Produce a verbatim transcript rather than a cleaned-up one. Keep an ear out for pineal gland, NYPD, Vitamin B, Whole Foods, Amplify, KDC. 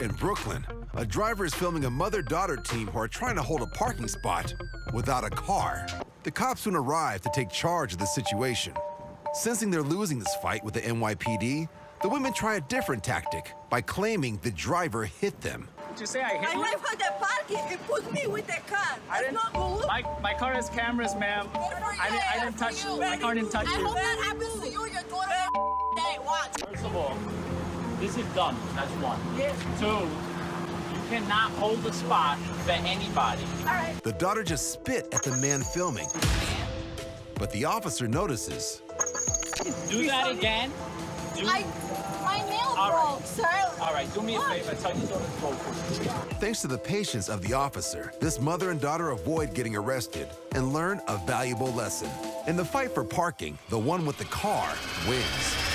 in Brooklyn, a driver is filming a mother-daughter team who are trying to hold a parking spot without a car. The cops soon arrive to take charge of the situation. Sensing they're losing this fight with the N Y P D, the women try a different tactic by claiming the driver hit them. Did you say I hit I you? I left the parking and put me with the car. I didn't, not my, my car has cameras, ma'am. I didn't, I didn't touch you. My car didn't touch I you. I hope that happens to you. You're going to day. Watch. First of all, this is dumb. That's one. Yes. Two, you cannot hold the spot for anybody. All right. The daughter just spit at the man filming, but the officer notices. Do that again. Do I, my nail broke, right. Sir. All right, do me a favor. Tell your daughter to focus. Thanks to the patience of the officer, this mother and daughter avoid getting arrested and learn a valuable lesson. In the fight for parking, the one with the car wins.